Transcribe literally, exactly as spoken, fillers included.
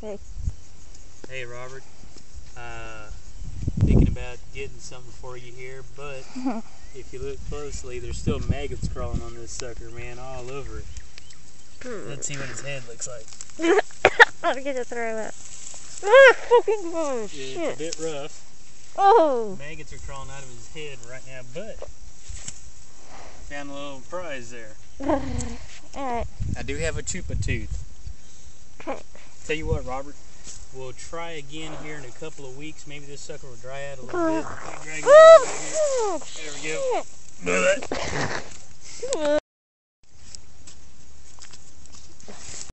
Hey. Hey, Robert. Uh, thinking about getting something for you here, but if you look closely, there's still maggots crawling on this sucker, man, all over it. Let's see what his head looks like. I'm gonna throw up. Oh, fucking boy, shit. Yeah, it's a bit rough. Oh! Maggots are crawling out of his head right now, but found a little prize there. Alright. I do have a chupa tooth. Tell you what, Robert, we'll try again here in a couple of weeks. Maybe this sucker will dry out a little bit. Drag it out a little bit. There we go.